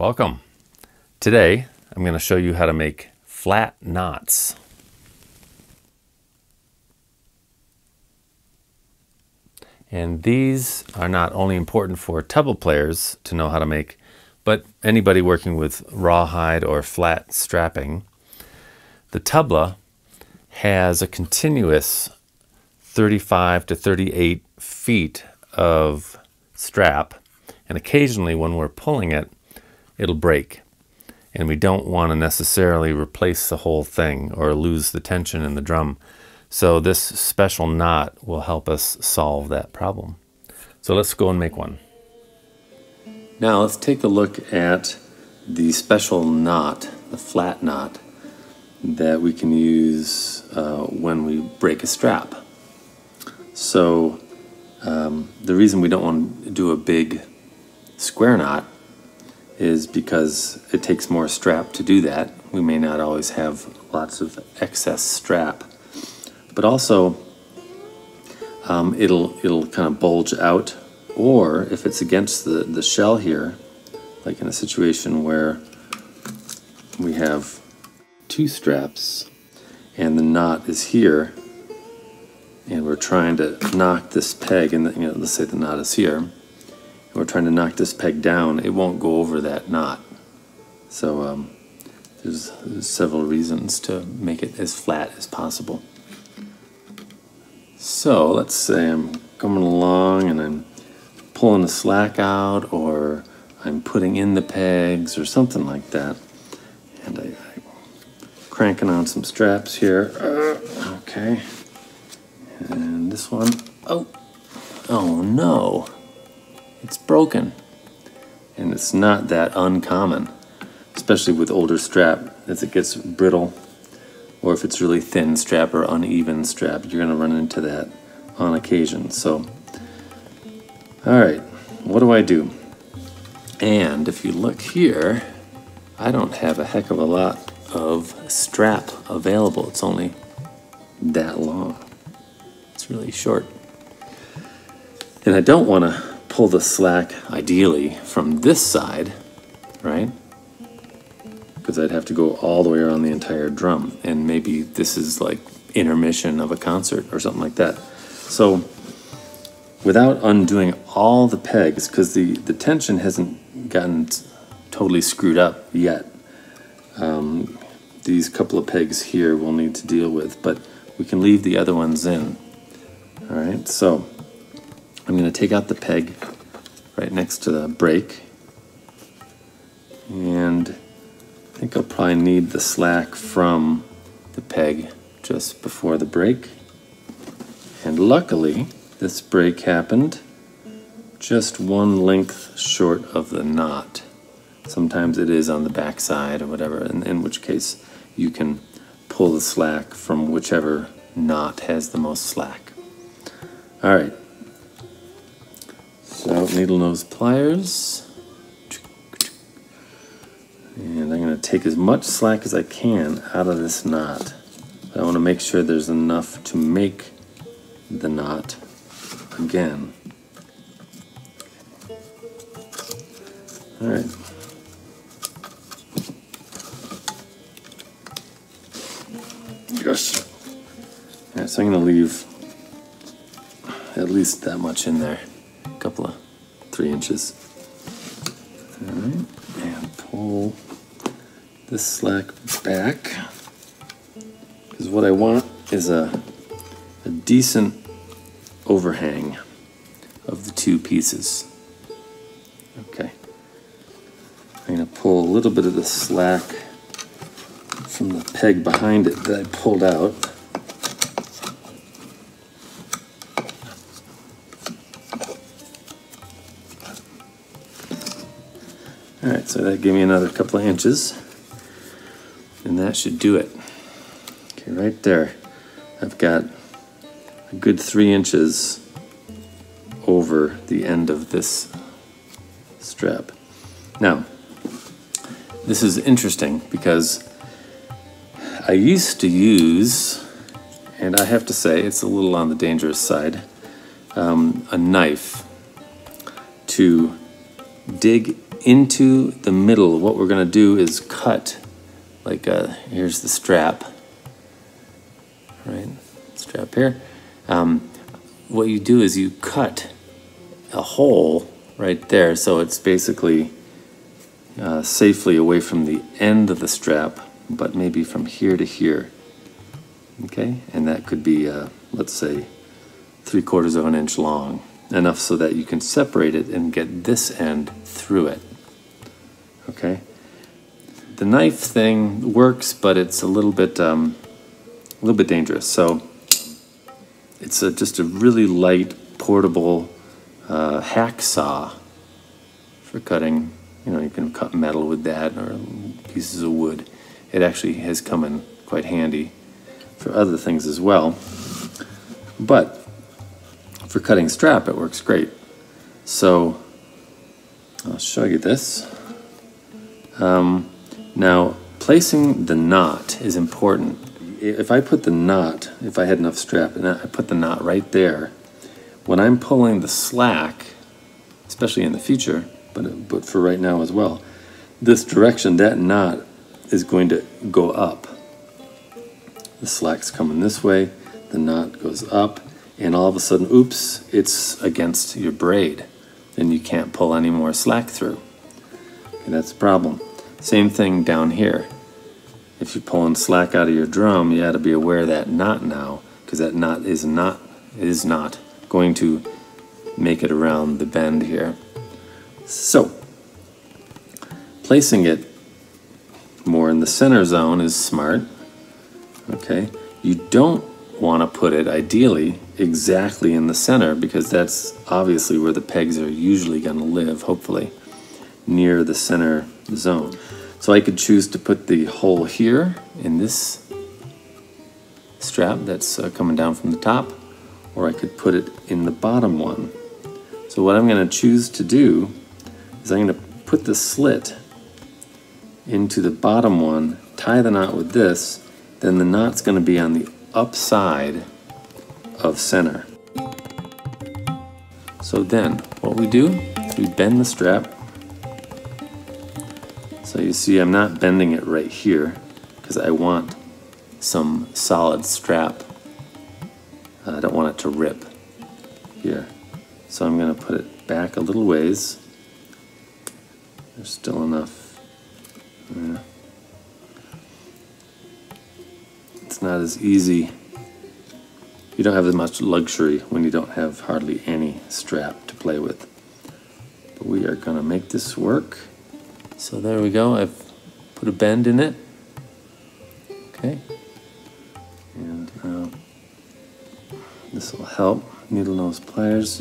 Welcome. Today I'm going to show you how to make flat knots. And these are not only important for tabla players to know how to make, but anybody working with rawhide or flat strapping. The tabla has a continuous 35 to 38 feet of strap, and occasionally when we're pulling it, it'll break. And we don't want to necessarily replace the whole thing or lose the tension in the drum. So this special knot will help us solve that problem. So let's go and make one. Now let's take a look at the special knot, the flat knot, that we can use when we break a strap. So the reason we don't want to do a big square knot is because it takes more strap to do that. We may not always have lots of excess strap, but also it'll kind of bulge out, or if it's against the shell here, like in a situation where we have two straps and the knot is here and we're trying to knock this peg, and let's say the knot is here, we're trying to knock this peg down, it won't go over that knot. So there's several reasons to make it as flat as possible. So let's say I'm coming along and I'm pulling the slack out, or I'm putting in the pegs or something like that, and I'm cranking on some straps here. Okay, and this one, oh no, it's broken. And it's not that uncommon, especially with older strap, as it gets brittle, or if it's really thin strap or uneven strap, you're gonna run into that on occasion. So, all right, what do I do? And if you look here, I don't have a heck of a lot of strap available. It's only that long. It's really short. And I don't wanna pull the slack, ideally, from this side, right? Because I'd have to go all the way around the entire drum, and maybe this is like intermission of a concert or something like that. So without undoing all the pegs, because the tension hasn't gotten totally screwed up yet, these couple of pegs here we'll need to deal with, but we can leave the other ones in. All right, so I'm going to take out the peg right next to the brake, and I think I'll probably need the slack from the peg just before the brake. And luckily, this brake happened just one length short of the knot. Sometimes it is on the back side or whatever, in which case you can pull the slack from whichever knot has the most slack. All right. So needle nose pliers, and I'm going to take as much slack as I can out of this knot. I want to make sure there's enough to make the knot again. All right. Yes. All right, so I'm going to leave at least that much in there. Couple of 3 inches. All right, and pull this slack back, because what I want is a decent overhang of the two pieces. Okay, I'm gonna pull a little bit of the slack from the peg behind it that I pulled out. Alright, so that gave me another couple of inches, and that should do it. Okay, right there, I've got a good 3 inches over the end of this strap. Now, this is interesting because I used to use, and I have to say it's a little on the dangerous side, a knife to dig into the middle. What we're going to do is cut, like here's the strap, right? Strap here. What you do is you cut a hole right there, so it's basically safely away from the end of the strap, but maybe from here to here. Okay, and that could be, let's say, 3/4 of an inch long, enough so that you can separate it and get this end through it. Okay, the knife thing works, but it's a little bit dangerous. So it's just a really light, portable hacksaw for cutting. You know, you can cut metal with that or pieces of wood. It actually has come in quite handy for other things as well, but for cutting strap it works great. So I'll show you this. Now placing the knot is important. If I put the knot, if I had enough strap and I put the knot right there, when I'm pulling the slack, especially in the future, but for right now as well, this direction, that knot is going to go up. The slack's coming this way, the knot goes up, and all of a sudden, oops, it's against your braid, and you can't pull any more slack through. And that's a problem. Same thing down here. If you're pulling slack out of your drum, you ought to be aware of that knot now, because that knot is not going to make it around the bend here. So, placing it more in the center zone is smart. Okay, you don't want to put it ideally exactly in the center, because that's obviously where the pegs are usually going to live, hopefully near the center zone. So I could choose to put the hole here in this strap that's coming down from the top, or I could put it in the bottom one. So what I'm going to choose to do is I'm going to put the slit into the bottom one, tie the knot with this, then the knot's going to be on the upside of center. So then what we do is we bend the strap. So you see I'm not bending it right here because I want some solid strap. I don't want it to rip here. So I'm going to put it back a little ways. There's still enough. It's not as easy. You don't have as much luxury when you don't have hardly any strap to play with. But we are going to make this work. So there we go. I've put a bend in it. Okay. And this will help. Needle nose pliers.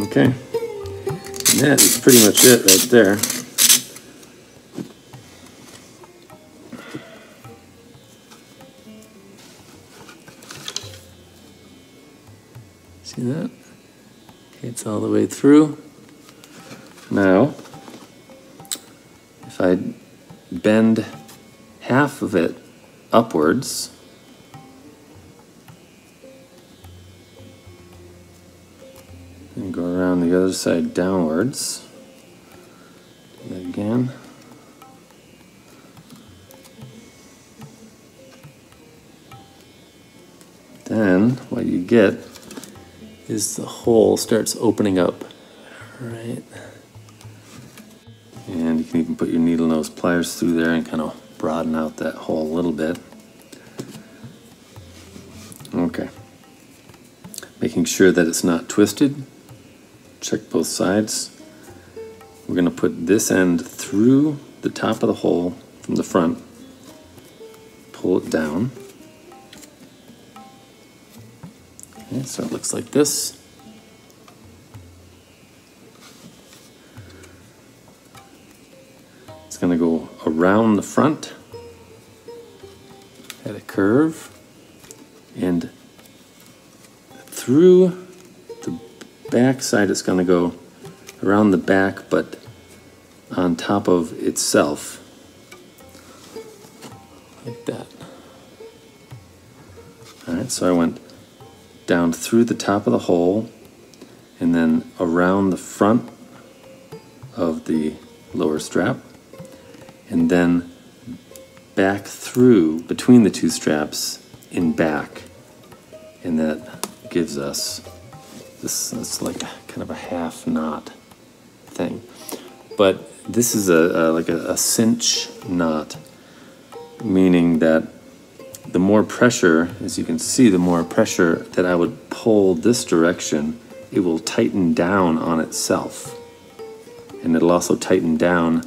Okay, and that is pretty much it right there. See that? Okay, it's all the way through. Now, if I bend half of it upwards, and go around the other side downwards. Do that again. Then what you get is the hole starts opening up. Right. And you can even put your needle nose pliers through there and kind of broaden out that hole a little bit. Okay. Making sure that it's not twisted. Check both sides. We're going to put this end through the top of the hole from the front, pull it down. Okay, so it looks like this. It's going to go around the front at a curve and through the back side. It's going to go around the back but on top of itself, like that. All right, so I went down through the top of the hole and then around the front of the lower strap, and then back through between the two straps in back, and that gives us this. It's like kind of a half knot thing, but this is like a cinch knot, meaning that the more pressure, as you can see, the more pressure that I would pull this direction, it will tighten down on itself. And it'll also tighten down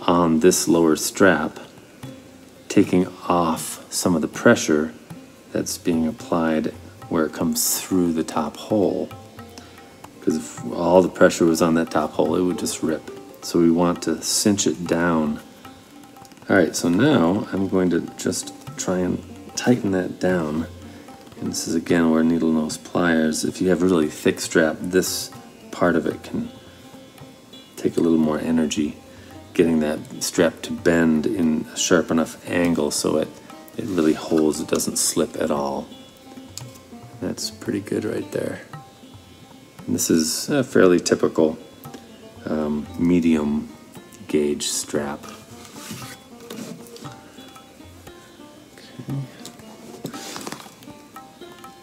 on this lower strap, taking off some of the pressure that's being applied where it comes through the top hole. Because if all the pressure was on that top hole, it would just rip. So we want to cinch it down. All right, so now I'm going to just try and tighten that down. And this is again where needle nose pliers, if you have a really thick strap, this part of it can take a little more energy getting that strap to bend in a sharp enough angle so it really holds, it doesn't slip at all. That's pretty good right there. And this is a fairly typical medium gauge strap.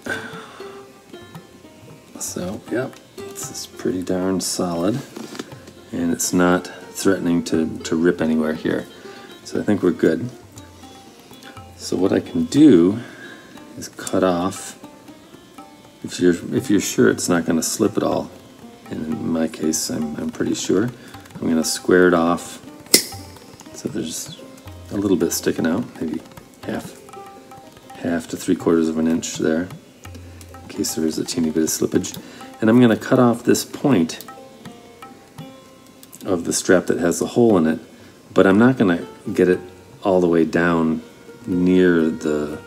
Okay. So, yep, this is pretty darn solid. And it's not threatening to rip anywhere here. So I think we're good. So what I can do is cut off, if you're sure it's not gonna slip at all, and in my case, I'm pretty sure, I'm gonna square it off so there's a little bit sticking out, maybe half to 3/4 of an inch there, in case there is a teeny bit of slippage. And I'm gonna cut off this point of the strap that has the hole in it, but I'm not going to get it all the way down near the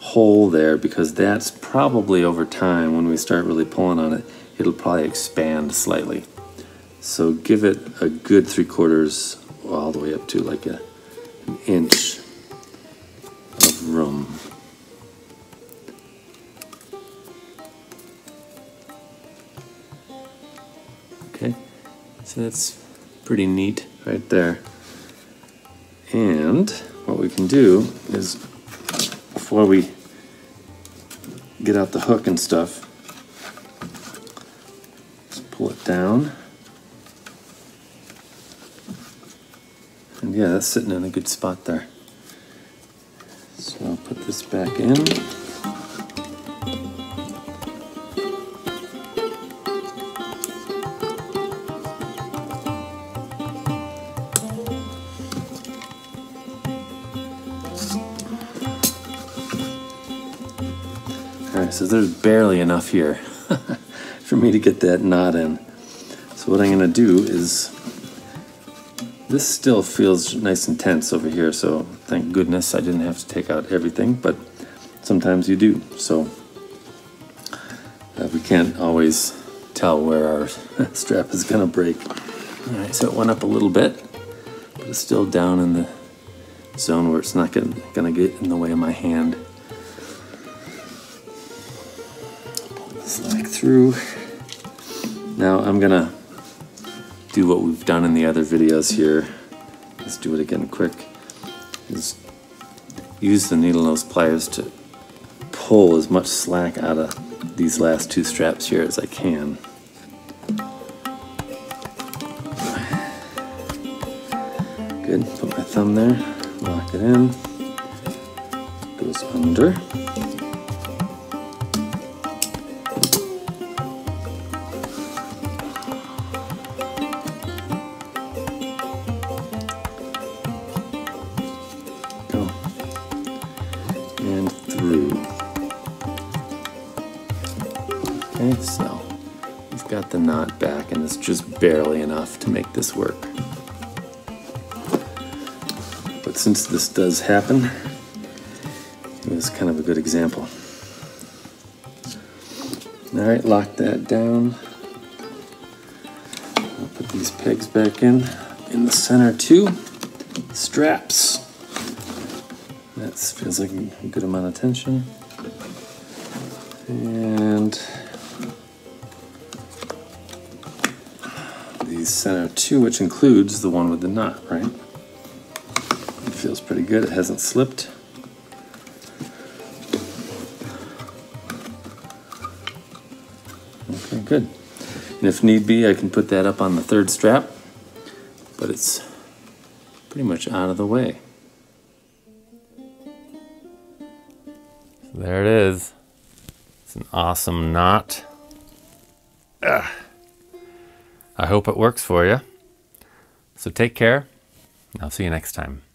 hole there, because that's probably, over time when we start really pulling on it, it'll probably expand slightly. So give it a good 3/4, all the way up to like an inch of room. So that's pretty neat right there. And what we can do is, before we get out the hook and stuff, just pull it down. And yeah, that's sitting in a good spot there. So I'll put this back in. So there's barely enough here for me to get that knot in. So what I'm gonna do is, this still feels nice and tense over here, so thank goodness I didn't have to take out everything, but sometimes you do. So we can't always tell where our strap is gonna break. All right, so it went up a little bit, but it's still down in the zone where it's not gonna get in the way of my hand. Slack through. Now I'm gonna do what we've done in the other videos here. Let's do it again quick. Is use the needle nose pliers to pull as much slack out of these last two straps here as I can. Good, put my thumb there, lock it in, goes under. So we've got the knot back, and it's just barely enough to make this work. But since this does happen, it was kind of a good example. All right, lock that down. Put these pegs back in the center too. Straps. That feels like a good amount of tension. And these center two, which includes the one with the knot, right? It feels pretty good, it hasn't slipped. Okay, good. And if need be, I can put that up on the third strap, but it's pretty much out of the way. There it is. It's an awesome knot. Ugh. I hope it works for you. So take care. I'll see you next time.